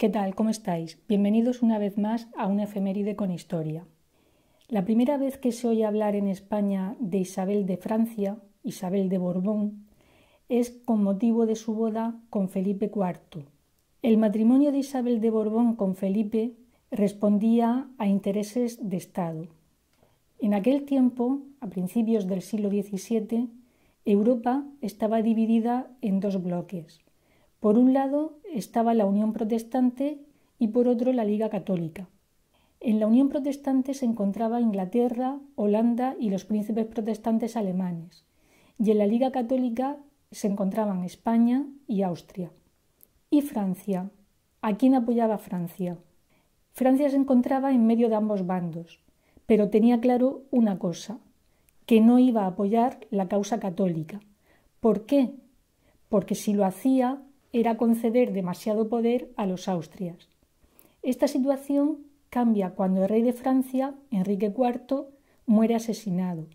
¿Qué tal? ¿Cómo estáis? Bienvenidos una vez más a Una efeméride con Historia. La primera vez que se oye hablar en España de Isabel de Francia, Isabel de Borbón, es con motivo de su boda con Felipe IV. El matrimonio de Isabel de Borbón con Felipe respondía a intereses de Estado. En aquel tiempo, a principios del siglo XVII, Europa estaba dividida en dos bloques. Por un lado estaba la Unión Protestante y por otro la Liga Católica. En la Unión Protestante se encontraba Inglaterra, Holanda y los príncipes protestantes alemanes, y en la Liga Católica se encontraban España y Austria. ¿Y Francia? ¿A quién apoyaba Francia? Francia se encontraba en medio de ambos bandos, pero tenía claro una cosa, que no iba a apoyar la causa católica. ¿Por qué? Porque si lo hacía era conceder demasiado poder a los austrias. Esta situación cambia cuando el rey de Francia, Enrique IV, muere asesinado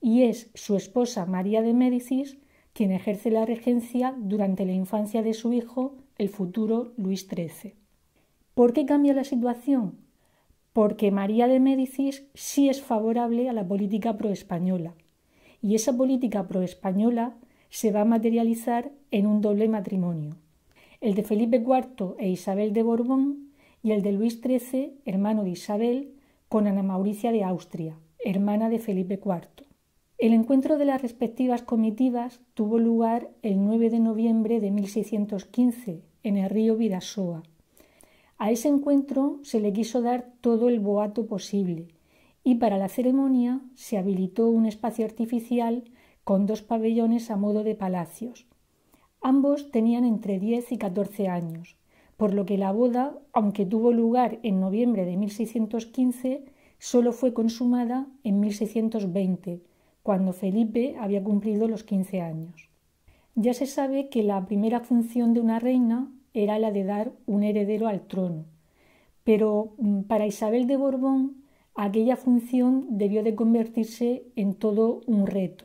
y es su esposa María de Médicis quien ejerce la regencia durante la infancia de su hijo, el futuro Luis XIII. ¿Por qué cambia la situación? Porque María de Médicis sí es favorable a la política proespañola y esa política proespañola se va a materializar en un doble matrimonio, el de Felipe IV e Isabel de Borbón y el de Luis XIII, hermano de Isabel, con Ana Mauricia de Austria, hermana de Felipe IV. El encuentro de las respectivas comitivas tuvo lugar el 9 de noviembre de 1615 en el río Bidasoa. A ese encuentro se le quiso dar todo el boato posible y para la ceremonia se habilitó un espacio artificial con dos pabellones a modo de palacios. Ambos tenían entre 10 y 14 años, por lo que la boda, aunque tuvo lugar en noviembre de 1615, solo fue consumada en 1620, cuando Felipe había cumplido los 15 años. Ya se sabe que la primera función de una reina era la de dar un heredero al trono, pero para Isabel de Borbón aquella función debió de convertirse en todo un reto,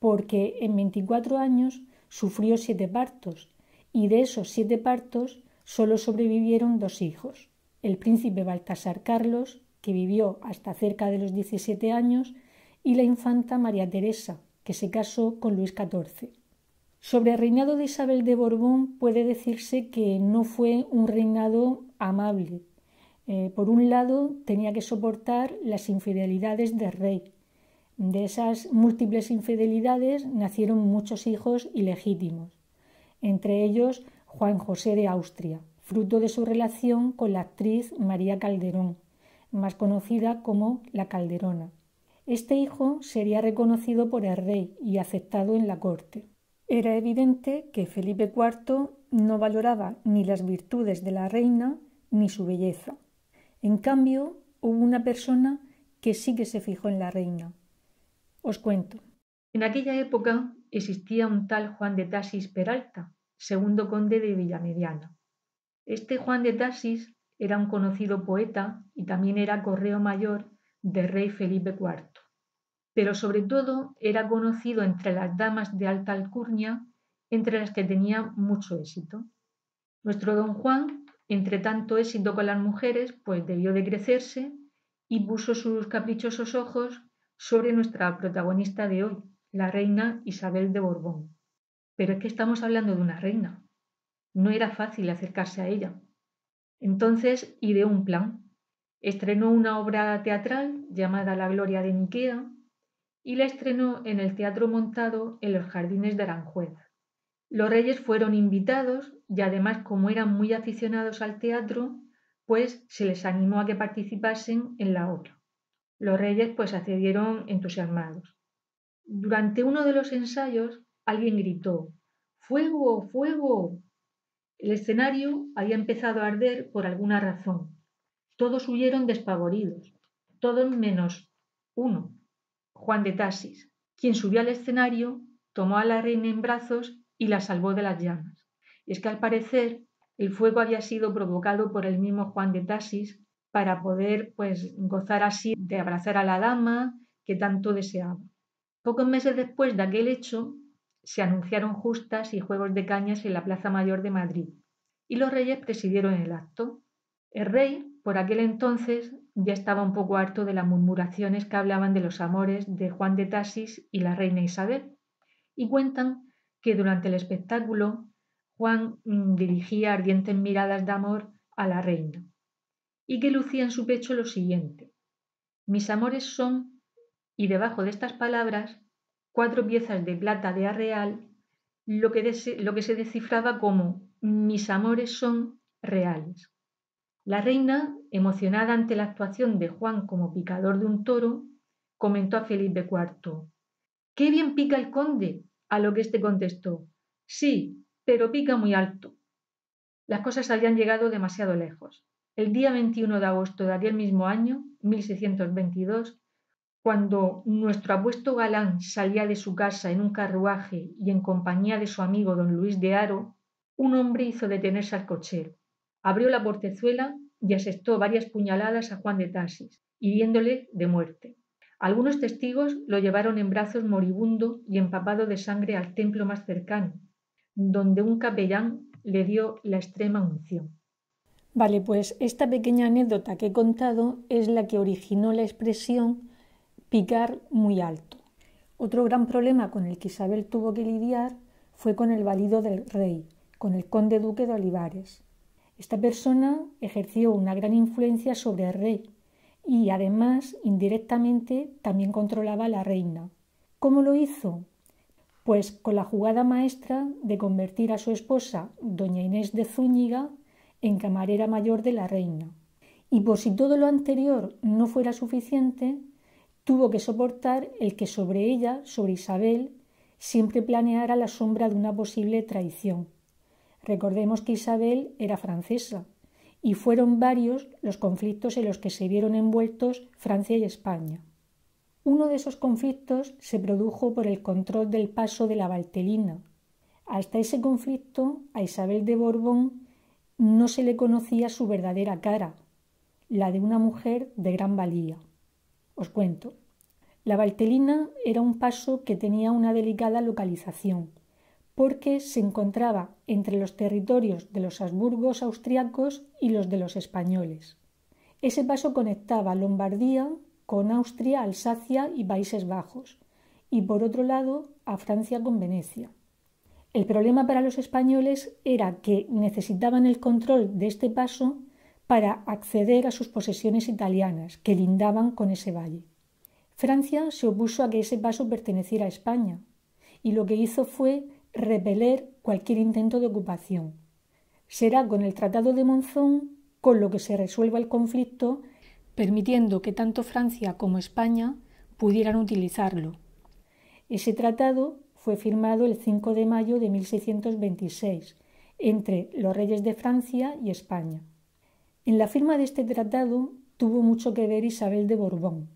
porque en 24 años sufrió 7 partos y de esos 7 partos solo sobrevivieron 2 hijos, el príncipe Baltasar Carlos, que vivió hasta cerca de los 17 años, y la infanta María Teresa, que se casó con Luis XIV. Sobre el reinado de Isabel de Borbón puede decirse que no fue un reinado amable. Por un lado tenía que soportar las infidelidades del rey. De esas múltiples infidelidades nacieron muchos hijos ilegítimos, entre ellos Juan José de Austria, fruto de su relación con la actriz María Calderón, más conocida como La Calderona. Este hijo sería reconocido por el rey y aceptado en la corte. Era evidente que Felipe IV no valoraba ni las virtudes de la reina ni su belleza. En cambio, hubo una persona que sí que se fijó en la reina. Os cuento. En aquella época existía un tal Juan de Tassis Peralta, segundo conde de Villamediana. Este Juan de Tassis era un conocido poeta y también era correo mayor del rey Felipe IV. Pero sobre todo era conocido entre las damas de alta alcurnia, entre las que tenía mucho éxito. Nuestro don Juan, entre tanto éxito con las mujeres, pues debió de crecerse y puso sus caprichosos ojos sobre nuestra protagonista de hoy, la reina Isabel de Borbón. Pero es que estamos hablando de una reina. No era fácil acercarse a ella. Entonces ideó un plan. Estrenó una obra teatral llamada La Gloria de Niquea y la estrenó en el teatro montado en los Jardines de Aranjuez. Los reyes fueron invitados y además, como eran muy aficionados al teatro, pues se les animó a que participasen en la obra. Los reyes pues accedieron entusiasmados. Durante uno de los ensayos alguien gritó «¡Fuego, fuego!». El escenario había empezado a arder por alguna razón. Todos huyeron despavoridos, todos menos uno, Juan de Tassis, quien subió al escenario, tomó a la reina en brazos y la salvó de las llamas. Y es que al parecer el fuego había sido provocado por el mismo Juan de Tassis, para poder pues gozar así de abrazar a la dama que tanto deseaba. Pocos meses después de aquel hecho se anunciaron justas y juegos de cañas en la Plaza Mayor de Madrid. y los reyes presidieron el acto. El rey, por aquel entonces, ya estaba un poco harto de las murmuraciones que hablaban de los amores de Juan de Tassis y la reina Isabel, y cuentan que durante el espectáculo Juan dirigía ardientes miradas de amor a la reina, y que lucía en su pecho lo siguiente: mis amores son, y debajo de estas palabras, 4 piezas de plata de arreal, lo que se descifraba como mis amores son reales. La reina, emocionada ante la actuación de Juan como picador de un toro, comentó a Felipe IV: «¡Qué bien pica el conde!», a lo que éste contestó: «Sí, pero pica muy alto». Las cosas habían llegado demasiado lejos. El día 21 de agosto de aquel mismo año, 1622, cuando nuestro apuesto galán salía de su casa en un carruaje y en compañía de su amigo don Luis de Aro, un hombre hizo detenerse al cochero, abrió la portezuela y asestó varias puñaladas a Juan de Tassis, hiriéndole de muerte. Algunos testigos lo llevaron en brazos moribundo y empapado de sangre al templo más cercano, donde un capellán le dio la extrema unción. Vale, pues esta pequeña anécdota que he contado es la que originó la expresión picar muy alto. Otro gran problema con el que Isabel tuvo que lidiar fue con el valido del rey, con el conde duque de Olivares. Esta persona ejerció una gran influencia sobre el rey y además indirectamente también controlaba a la reina. ¿Cómo lo hizo? Pues con la jugada maestra de convertir a su esposa, doña Inés de Zúñiga, en camarera mayor de la reina. Y por si todo lo anterior no fuera suficiente, tuvo que soportar el que sobre ella, sobre Isabel, siempre planeara la sombra de una posible traición. Recordemos que Isabel era francesa y fueron varios los conflictos en los que se vieron envueltos Francia y España. Uno de esos conflictos se produjo por el control del paso de la Valtelina. Hasta ese conflicto a Isabel de Borbón no se le conocía su verdadera cara, la de una mujer de gran valía. Os cuento. La Valtelina era un paso que tenía una delicada localización, porque se encontraba entre los territorios de los Habsburgos austriacos y los de los españoles. Ese paso conectaba Lombardía con Austria, Alsacia y Países Bajos, y por otro lado a Francia con Venecia. El problema para los españoles era que necesitaban el control de este paso para acceder a sus posesiones italianas, que lindaban con ese valle. Francia se opuso a que ese paso perteneciera a España, y lo que hizo fue repeler cualquier intento de ocupación. Será con el Tratado de Monzón con lo que se resuelva el conflicto, permitiendo que tanto Francia como España pudieran utilizarlo. Ese tratado fue firmado el 5 de mayo de 1626 entre los reyes de Francia y España. En la firma de este tratado tuvo mucho que ver Isabel de Borbón.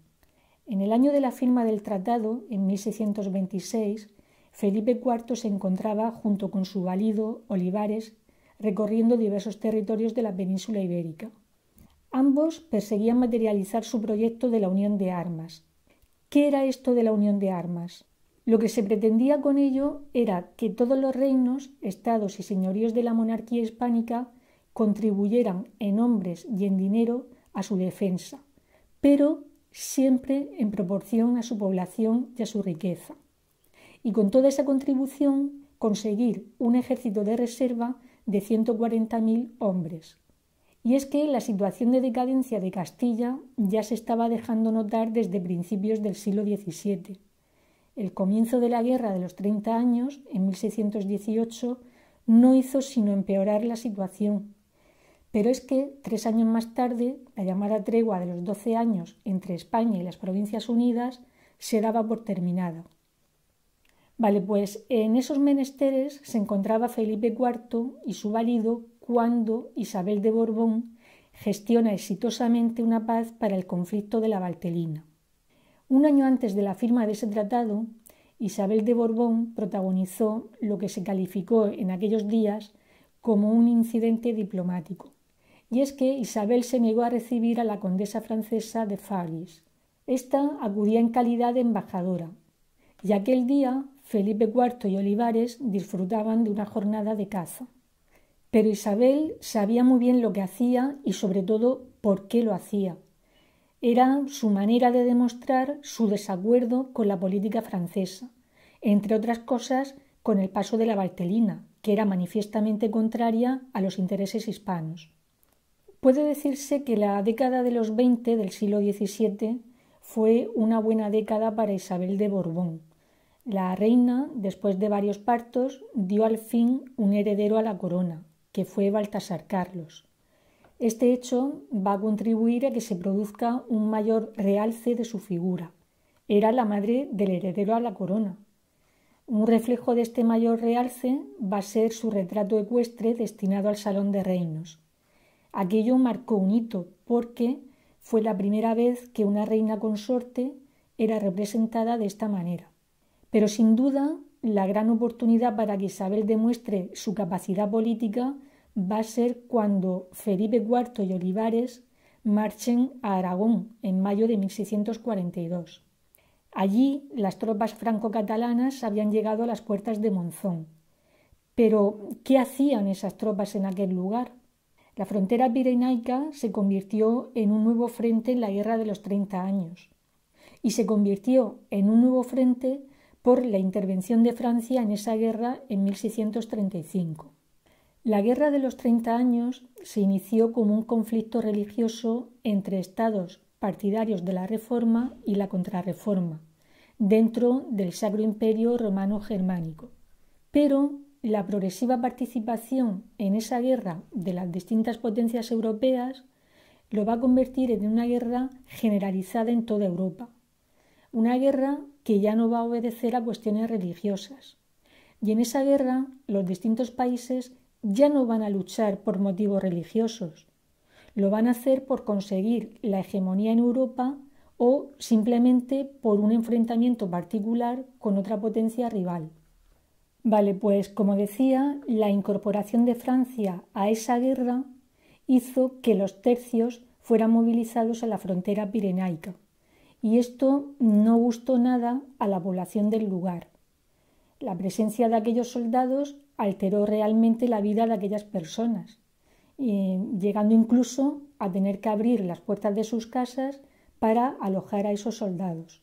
En el año de la firma del tratado, en 1626, Felipe IV se encontraba junto con su valido Olivares recorriendo diversos territorios de la península ibérica. Ambos perseguían materializar su proyecto de la unión de armas. ¿Qué era esto de la unión de armas? Lo que se pretendía con ello era que todos los reinos, estados y señoríos de la monarquía hispánica contribuyeran en hombres y en dinero a su defensa, pero siempre en proporción a su población y a su riqueza. Y con toda esa contribución conseguir un ejército de reserva de 140.000 hombres. Y es que la situación de decadencia de Castilla ya se estaba dejando notar desde principios del siglo XVII. El comienzo de la Guerra de los 30 años, en 1618, no hizo sino empeorar la situación. Pero es que 3 años más tarde, la llamada tregua de los 12 años entre España y las Provincias Unidas se daba por terminada. Vale, pues en esos menesteres se encontraba Felipe IV y su valido cuando Isabel de Borbón gestiona exitosamente una paz para el conflicto de la Valtelina. Un año antes de la firma de ese tratado, Isabel de Borbón protagonizó lo que se calificó en aquellos días como un incidente diplomático. Y es que Isabel se negó a recibir a la condesa francesa de Farges. Esta acudía en calidad de embajadora. Y aquel día Felipe IV y Olivares disfrutaban de una jornada de caza. Pero Isabel sabía muy bien lo que hacía y, sobre todo, por qué lo hacía. Era su manera de demostrar su desacuerdo con la política francesa, entre otras cosas con el paso de la Valtelina, que era manifiestamente contraria a los intereses hispanos. Puede decirse que la década de los 20 del siglo XVII fue una buena década para Isabel de Borbón. La reina, después de varios partos, dio al fin un heredero a la corona, que fue Baltasar Carlos. Este hecho va a contribuir a que se produzca un mayor realce de su figura. Era la madre del heredero a la corona. Un reflejo de este mayor realce va a ser su retrato ecuestre destinado al Salón de Reinos. Aquello marcó un hito porque fue la primera vez que una reina consorte era representada de esta manera. Pero sin duda, la gran oportunidad para que Isabel demuestre su capacidad política va a ser cuando Felipe IV y Olivares marchen a Aragón en mayo de 1642. Allí las tropas franco-catalanas habían llegado a las puertas de Monzón. Pero, ¿qué hacían esas tropas en aquel lugar? La frontera pirenaica se convirtió en un nuevo frente en la Guerra de los 30 años y se convirtió en un nuevo frente por la intervención de Francia en esa guerra en 1635. La Guerra de los 30 años se inició como un conflicto religioso entre estados partidarios de la Reforma y la Contrarreforma, dentro del Sacro Imperio Romano-Germánico. Pero la progresiva participación en esa guerra de las distintas potencias europeas lo va a convertir en una guerra generalizada en toda Europa. Una guerra que ya no va a obedecer a cuestiones religiosas. Y en esa guerra los distintos países ya no van a luchar por motivos religiosos. Lo van a hacer por conseguir la hegemonía en Europa o simplemente por un enfrentamiento particular con otra potencia rival. Vale, pues como decía, la incorporación de Francia a esa guerra hizo que los tercios fueran movilizados a la frontera pirenaica. Y esto no gustó nada a la población del lugar. La presencia de aquellos soldados alteró realmente la vida de aquellas personas, llegando incluso a tener que abrir las puertas de sus casas para alojar a esos soldados.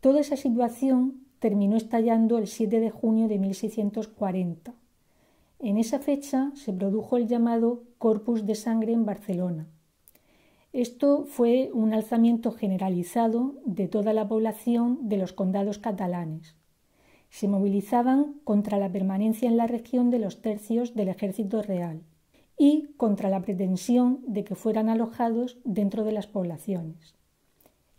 Toda esa situación terminó estallando el 7 de junio de 1640. En esa fecha se produjo el llamado Corpus de Sangre en Barcelona. Esto fue un alzamiento generalizado de toda la población de los condados catalanes. Se movilizaban contra la permanencia en la región de los tercios del ejército real y contra la pretensión de que fueran alojados dentro de las poblaciones.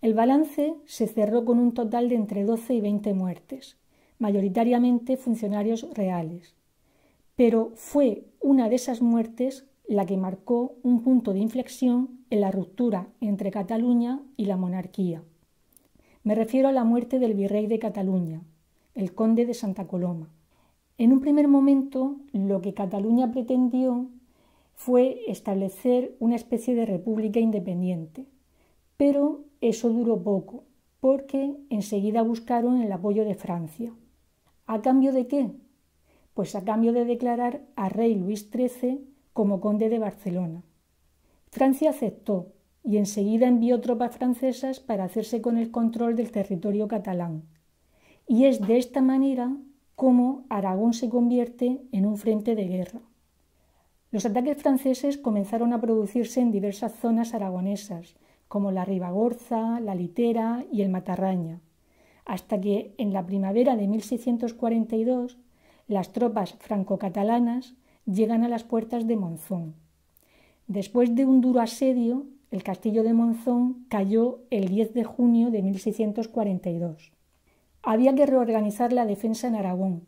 El balance se cerró con un total de entre 12 y 20 muertes, mayoritariamente funcionarios reales. Pero fue una de esas muertes la que marcó un punto de inflexión en la ruptura entre Cataluña y la monarquía. Me refiero a la muerte del virrey de Cataluña, el conde de Santa Coloma. En un primer momento, lo que Cataluña pretendió fue establecer una especie de república independiente, pero eso duró poco, porque enseguida buscaron el apoyo de Francia. ¿A cambio de qué? Pues a cambio de declarar a rey Luis XIII como conde de Barcelona. Francia aceptó y enseguida envió tropas francesas para hacerse con el control del territorio catalán. Y es de esta manera como Aragón se convierte en un frente de guerra. Los ataques franceses comenzaron a producirse en diversas zonas aragonesas, como la Ribagorza, la Litera y el Matarraña, hasta que en la primavera de 1642 las tropas franco-catalanas llegan a las puertas de Monzón. Después de un duro asedio, el castillo de Monzón cayó el 10 de junio de 1642. Había que reorganizar la defensa en Aragón,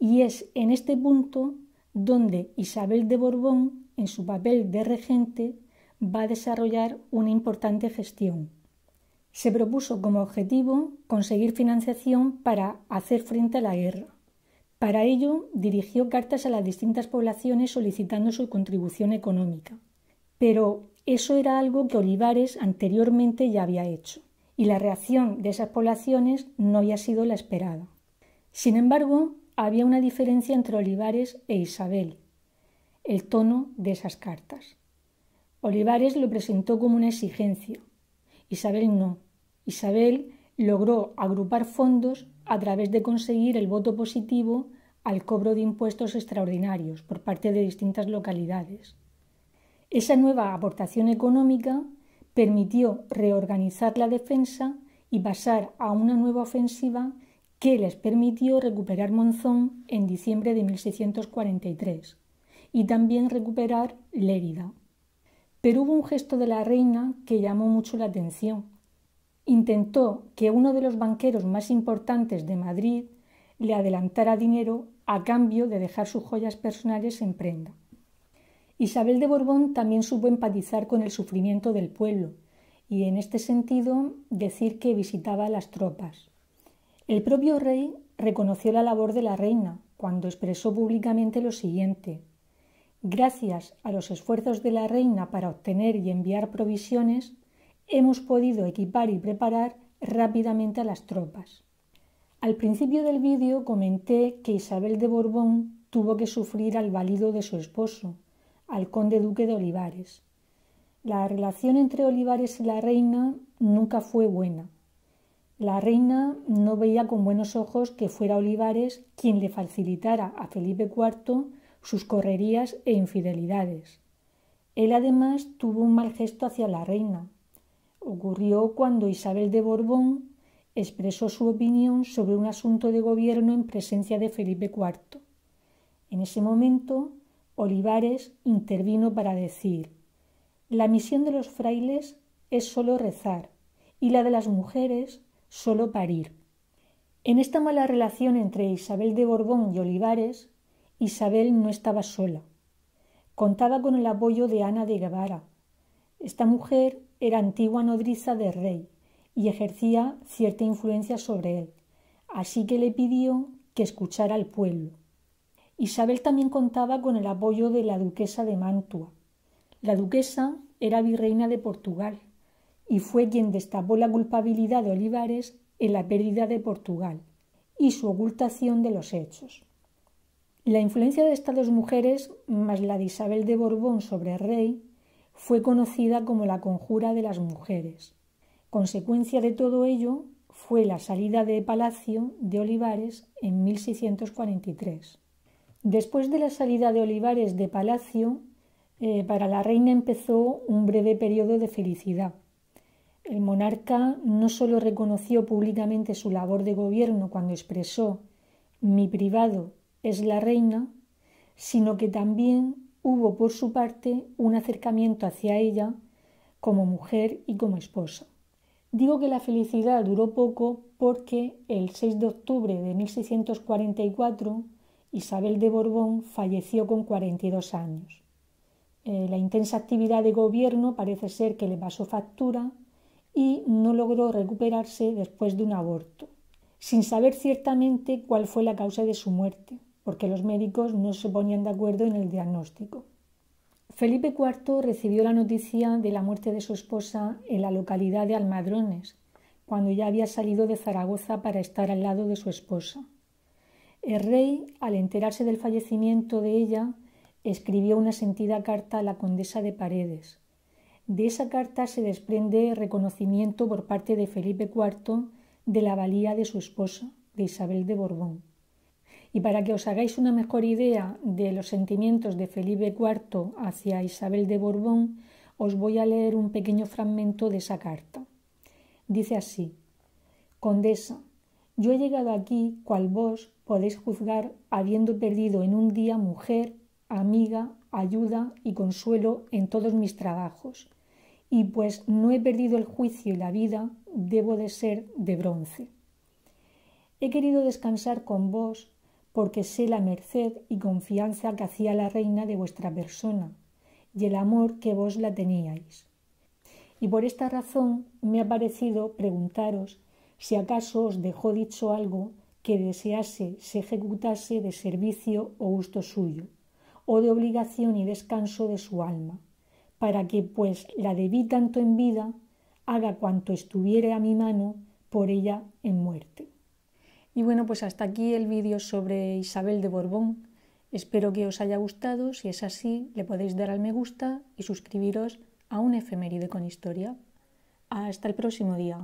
y es en este punto donde Isabel de Borbón, en su papel de regente, va a desarrollar una importante gestión. Se propuso como objetivo conseguir financiación para hacer frente a la guerra. Para ello, dirigió cartas a las distintas poblaciones solicitando su contribución económica. Pero eso era algo que Olivares anteriormente ya había hecho, y la reacción de esas poblaciones no había sido la esperada. Sin embargo, había una diferencia entre Olivares e Isabel. el tono de esas cartas. Olivares lo presentó como una exigencia. Isabel no. Isabel logró agrupar fondos a través de conseguir el voto positivo al cobro de impuestos extraordinarios por parte de distintas localidades. Esa nueva aportación económica permitió reorganizar la defensa y pasar a una nueva ofensiva que les permitió recuperar Monzón en diciembre de 1643 y también recuperar Lérida. Pero hubo un gesto de la reina que llamó mucho la atención. Intentó que uno de los banqueros más importantes de Madrid le adelantara dinero a cambio de dejar sus joyas personales en prenda. Isabel de Borbón también supo empatizar con el sufrimiento del pueblo y en este sentido decir que visitaba a las tropas. El propio rey reconoció la labor de la reina cuando expresó públicamente lo siguiente: gracias a los esfuerzos de la reina para obtener y enviar provisiones, hemos podido equipar y preparar rápidamente a las tropas. Al principio del vídeo comenté que Isabel de Borbón tuvo que sufrir al válido de su esposo, al conde duque de Olivares. La relación entre Olivares y la reina nunca fue buena. La reina no veía con buenos ojos que fuera Olivares quien le facilitara a Felipe IV sus correrías e infidelidades. Él además tuvo un mal gesto hacia la reina. Ocurrió cuando Isabel de Borbón expresó su opinión sobre un asunto de gobierno en presencia de Felipe IV. En ese momento, Olivares intervino para decir: la misión de los frailes es solo rezar y la de las mujeres solo parir. En esta mala relación entre Isabel de Borbón y Olivares, Isabel no estaba sola. Contaba con el apoyo de Ana de Guevara. Esta mujer era antigua nodriza del rey y ejercía cierta influencia sobre él, así que le pidió que escuchara al pueblo. Isabel también contaba con el apoyo de la duquesa de Mantua. La duquesa era virreina de Portugal y fue quien destapó la culpabilidad de Olivares en la pérdida de Portugal y su ocultación de los hechos. La influencia de estas dos mujeres, más la de Isabel de Borbón sobre el rey, fue conocida como la conjura de las mujeres. Consecuencia de todo ello fue la salida de palacio de Olivares en 1643. Después de la salida de Olivares de palacio, para la reina empezó un breve periodo de felicidad. El monarca no solo reconoció públicamente su labor de gobierno cuando expresó «mi privado es la reina», sino que también hubo por su parte un acercamiento hacia ella como mujer y como esposa. Digo que la felicidad duró poco porque el 6 de octubre de 1644 Isabel de Borbón falleció con 42 años. La intensa actividad de gobierno parece ser que le pasó factura y no logró recuperarse después de un aborto, sin saber ciertamente cuál fue la causa de su muerte, porque los médicos no se ponían de acuerdo en el diagnóstico. Felipe IV recibió la noticia de la muerte de su esposa en la localidad de Almadrones, cuando ya había salido de Zaragoza para estar al lado de su esposa. El rey, al enterarse del fallecimiento de ella, escribió una sentida carta a la condesa de Paredes. De esa carta se desprende reconocimiento por parte de Felipe IV de la valía de su esposa, de Isabel de Borbón. Y para que os hagáis una mejor idea de los sentimientos de Felipe IV hacia Isabel de Borbón, os voy a leer un pequeño fragmento de esa carta. Dice así: «Condesa, yo he llegado aquí, cual vos podéis juzgar, habiendo perdido en un día mujer, amiga, ayuda y consuelo en todos mis trabajos. Y pues no he perdido el juicio y la vida, debo de ser de bronce. He querido descansar con vos, porque sé la merced y confianza que hacía la reina de vuestra persona y el amor que vos la teníais. Y por esta razón me ha parecido preguntaros si acaso os dejó dicho algo que desease se ejecutase de servicio o gusto suyo, o de obligación y descanso de su alma, para que, pues la debí tanto en vida, haga cuanto estuviere a mi mano por ella en muerte». Y bueno, pues hasta aquí el vídeo sobre Isabel de Borbón. Espero que os haya gustado. Si es así, le podéis dar al me gusta y suscribiros a Una efeméride con Historia. Hasta el próximo día.